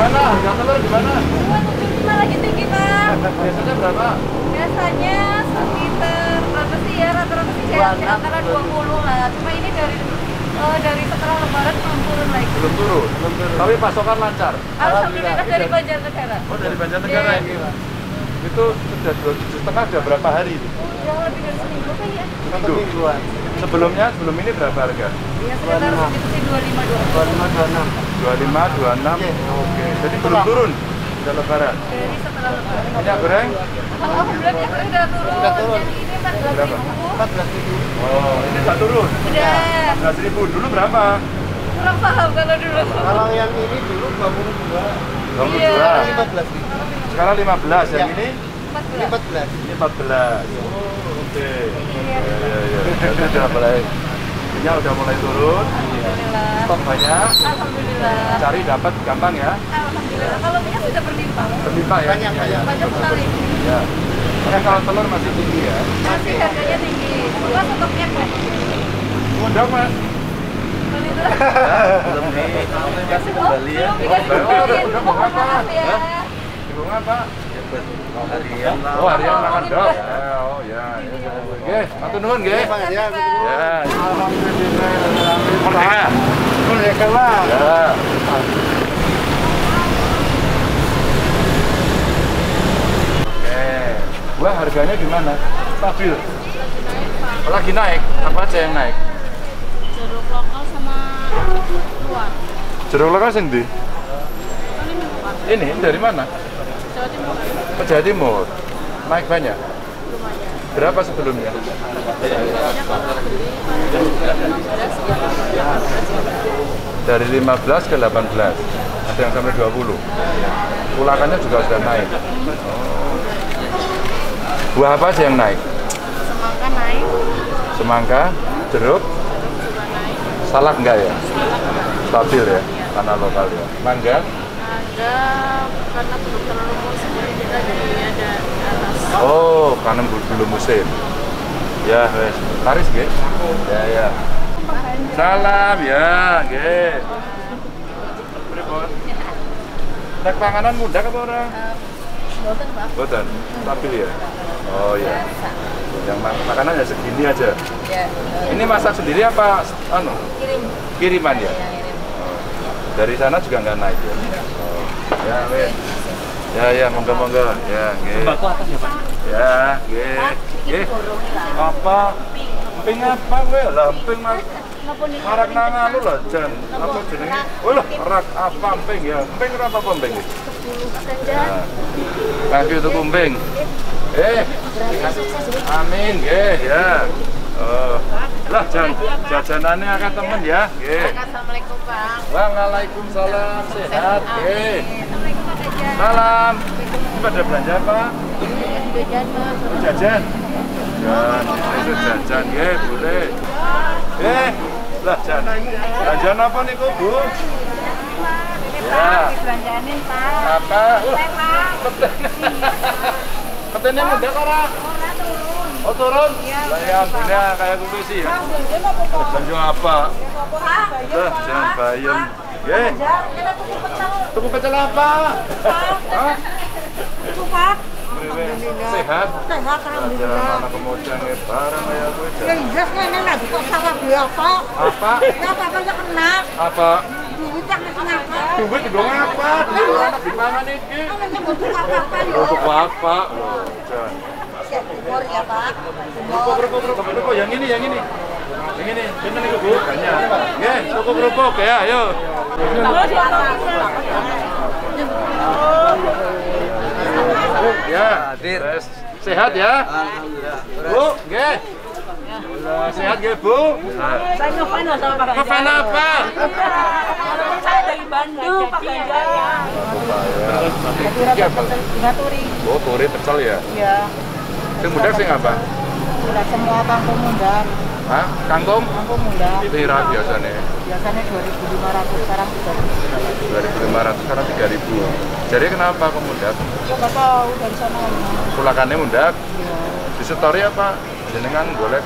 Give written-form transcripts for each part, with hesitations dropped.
gimana? Harga telur gimana? 275 lagi tinggi, Pak. Biasanya berapa? Biasanya sekitar berapa sih ya? Rata-rata sih antara 20 lah. Cuma ini dari setelah Lebaran belum turun lagi. Belum turun. Tapi pasokan lancar. Alhamdulillah dari Banjarnegara. Oh, dari Banjarnegara ini, Pak. Itu sudah 2,5 sudah berapa hari itu? Sudah lebih dari seminggu, Pak, ya. Semingguan. Sebelum ini berapa harga? Iya, sekitar segitu sih 25, 26. Oke. Jadi belum turun sudah Lebaran. Jadi setelah Lebaran. Minyak goreng? Alhamdulillah minyak goreng sudah turun. Jadi ini 14.000. Oh, ini sudah turun. Sudah. 14.000 dulu berapa? Kurang paham kalau dulu. Kalau yang ini dulu 22. Iya. 15.000. Sekarang 15. Yang ini? 14. Oh, oke. Iya. Udah mulai turun. Alhamdulillah. Stok banyak. Alhamdulillah. Cari dapat gampang ya. Alhamdulillah. Kalau minyak sudah berlimpah. Berlimpah ya. Banyak sekali. Ya. Karena kalau telur masih tinggi ya. Masih harganya tinggi. Cuma stoknya banyak. Mudah, Mas. Belum dikasih kembali ya. Belum dikasih ya. Dibunga apa? Harian. Oh, harian makan dok. Oh ya. Guys, matur nuwun nggih. Ya. Alhamdulillah. Merdeka. Merdeka lah. Ya. Oke. Buah harganya gimana? Stabil. Lagi naik. Apa aja yang naik? Jeruk lokal sama luar. Jeruk lokal sing ndi? Ini dari mana? Jawa Timur. Naik banyak? Lumayan. Berapa sebelumnya? Dari 15 ke 18. Ada yang sampai 20. Ulakannya juga sudah naik. Buah apa sih yang naik? Semangka naik. Semangka, jeruk. Salak enggak ya? Stabil ya, tanah lokal ya. Mangga? Mangga karena belum terlalu musim kita jadinya ada atas. Oh, karena belum musim. Ya, wes. Laris nggih? Ya. Salam ya, nggih. Pripun? Nek panganan mundhak apa ora? Mboten, Pak. Mboten. Stabil ya. Oh iya. Yang makanan ya segini aja. Ya. Ini masak sendiri apa anu? Kiriman ya. Dari sana juga nggak naik ya. Ya, wes. Ya, monggo. Ya, nggih. Sembako atas ya, Pak. Ya, nggih. Apa? Emping apa kowe? Lah emping mas. Marak nang anu lho, Jan. Apa jenenge? Oh lho, rak apa emping ya? Emping ora apa emping iki? 10 Jan. Kasih itu emping. Amin, nggih, ya. Lah jajanannya akan temen ya. Nggih. Assalamualaikum, Bang. Waalaikumsalam. Sehat, nggih. Salam. Pada belanja apa? Jajan. Jajan, nggih, boleh. Lah Jan. Jajan apa niku, Bu? Ya. Dibelanjanin, Pak. Apa? Ketennya mudah ora? Ora turun. Oh turun? Iya. Bayangnya kayak gue sih ya. Banjo apa? Dah jangan bayem. Gih. Tuku pecel apa? Tupak. Sehat. Sehat alhamdulillah. Mana kemoceng barang ya gue. Iya seneng lagi kok sama dia apa? Apa? Apa banyak kena. Apa? Duit di dong apa? Duit di mana niki? Untuk apa? Umur ya Pak. Kerupuk yang ini. Yang ini, bener nih Bu, banyak. Nggih, kerupuk ya, ayo. Ya, hadir. Sehat ya? Alhamdulillah. Bu, nggih. Sehat nggih, Bu? Saya ngefan sama Pak Ganjar. Ngefan apa? Saya dari Bandung, Pak Ganjar. Oh, turi pecel ya? Iya. Yang muda sih apa? Muda semua kangkung muda. Hah? Kangkung? Kangkung muda. Lira biasanya? Biasanya 2.500, sekarang 3.000. 2.500, sekarang 3.000. Jadi kenapa kok muda? Ya nggak tahu, dari sana. Kulakannya muda? Iya. Disetori apa? Jenengan golek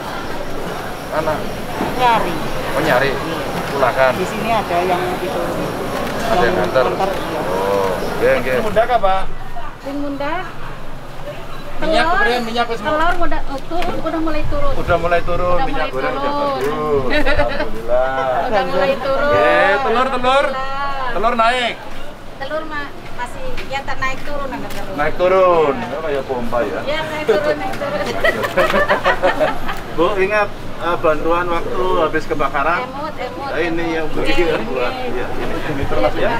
anak? Nyari. Oh nyari? Kulakan? Di sini ada yang gitu. Ada yang nganter? Oh. Ping mundak apa? Ping mundak. Minyak goreng, minyak goreng. Telur udah mulai turun. Udah mulai turun, minyak goreng udah turun. Alhamdulillah. Udah mulai turun. Telur naik. Telur masih ya naik turun agak telur. Naik turun. Ya kayak pompa ya. Ya naik turun, naik turun. Bu ingat bantuan waktu habis kebakaran. Emut. Ini yang buat ya ini termasuk ya.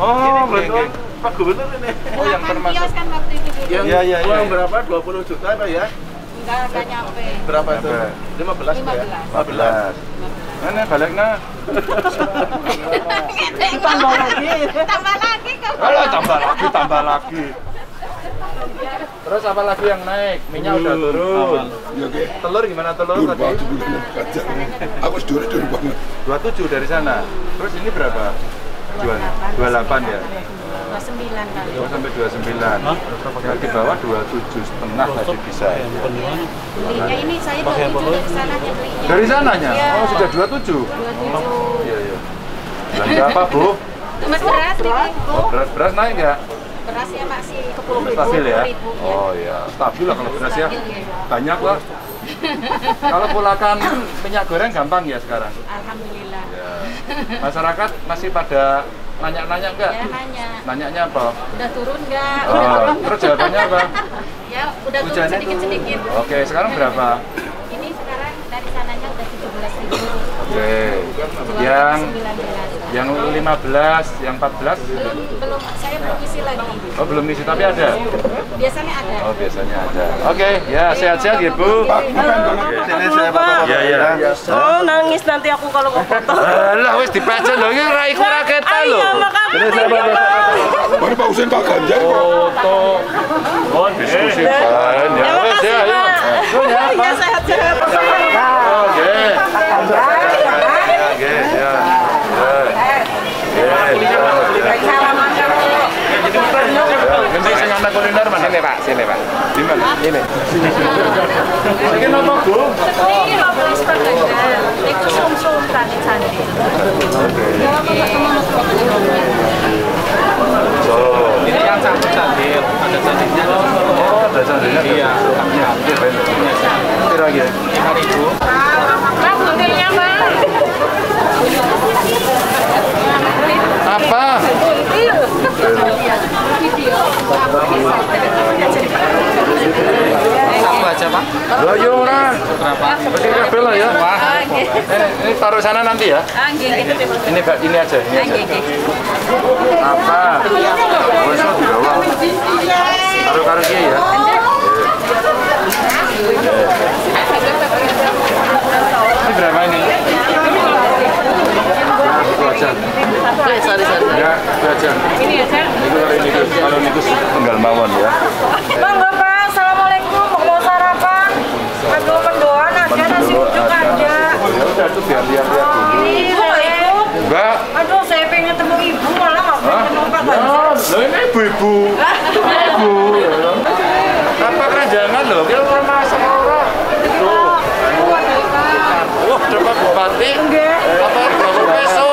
Oh, bantuan Pak Gubernur ini. Oh, yang termasuk. Iya. Uang berapa? 20 juta apa ya? Enggak nyampe. Berapa itu? 15 ya. 15. Nah, baliknya. Tambah lagi. Tambah lagi. Terus apa lagi yang naik? Minyak udah turun. Telur gimana telur tadi? Aku sudah 27 dari sana. Terus ini berapa? 28 ya. 29 kali. 2 sampai 29. Kalau di bawah 27,5 tadi bisa. Belinya ini saya baru dari sana belinya. Dari sananya? Oh sudah 27. Iya. Belanja apa Bu? Beras naik nggak? Berasnya masih 10.000. Stabil ya? Oh iya, stabil lah kalau beras ya. Banyak lah. Kalau pulakan minyak goreng gampang ya sekarang? Alhamdulillah. Ya. Masyarakat masih pada nanya-nanya enggak? Ya, nanya. Nanyanya apa? Udah turun enggak? Oh, terus jawabannya apa? Ya, udah turun sedikit-sedikit. Oke, sekarang berapa? Ini sekarang dari sananya udah 17.000. Oke. Yang 15, yang 14? Belum, saya belum isi lagi. Oh, belum isi, tapi ada? Biasanya ada. Oh, biasanya ada. Oke, ya sehat-sehat ya, Bu. Sini saya foto. Iya. Oh, nangis nanti aku kalau foto. Alah, wis dipecen lho, iki ra iku raketan lho. Sini saya foto. Baru Pak Husin Pak Ganjar foto. Oh, diskusi bareng ya. Wis ya, ayo. Ya sehat-sehat. Oke. Kuliner mana? Sini Pak. Di mana? Ini. Ini nama Bu. Ini nama Pak Ganjar. Itu sum-sum cantik-cantik. Ini yang cantik-cantik. Ada cantiknya. Oh, ada cantiknya. Iya. Ini lagi ya. Rp5.000. Pak, buntirnya Pak. Apa? Video. Satu aja Pak. Berapa? Ya. Ini taruh sana nanti ya. Ini aja. Apa? Taruh karungnya ya. Ini berapa ini? Sari. Ini ya, Cak? Kalau nikus Tenggal Mawon ya. Bang, Bapak, Assalamualaikum. Mau sarapan? Aduh, mendoan aja, nasi uduk aja. Ya udah, itu biar-biar dulu. Enggak. Aduh, saya pengen temu ibu, malah nggak pengen temu Pak Ganjar. Loh, ini ibu-ibu. Ibu. Tanpa keranjangan loh, kita mau masak orang. Tuh. Wah, dapat bupati. Enggak. Apa, berapa peso?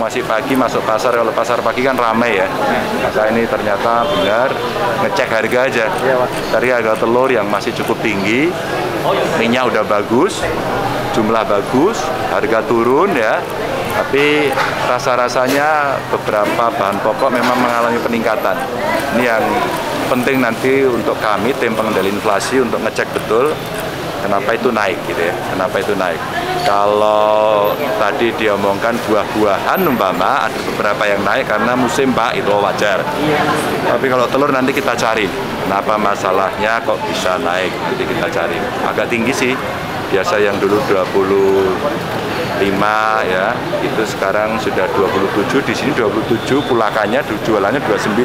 Masih pagi masuk pasar, kalau pasar pagi kan ramai ya. Maka ini ternyata benar ngecek harga aja. Dari harga telur yang masih cukup tinggi, minyak udah bagus, jumlah bagus, harga turun ya. Tapi rasa-rasanya beberapa bahan pokok memang mengalami peningkatan. Ini yang penting nanti untuk kami tim pengendali inflasi untuk ngecek betul kenapa itu naik gitu ya. Kalau tadi diomongkan buah-buahan umpama ada beberapa yang naik karena musim Pak, itu wajar. Tapi kalau telur nanti kita cari kenapa masalahnya kok bisa naik, jadi kita cari. Agak tinggi sih, biasa yang dulu 25 ya, itu sekarang sudah 27, di sini 27, pulakannya jualannya 29.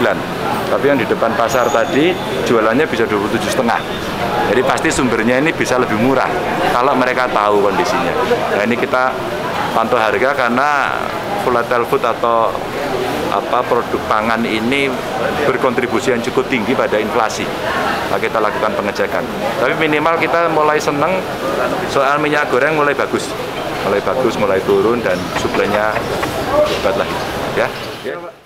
Tapi yang di depan pasar tadi jualannya bisa 27,5. Jadi pasti sumbernya ini bisa lebih murah kalau mereka tahu kondisinya. Nah ini kita pantau harga karena volatile food atau produk pangan ini berkontribusi yang cukup tinggi pada inflasi. Nah, kita lakukan pengecekan. Tapi minimal kita mulai senang soal minyak goreng mulai bagus, mulai turun dan suplainya hebat lagi. Ya.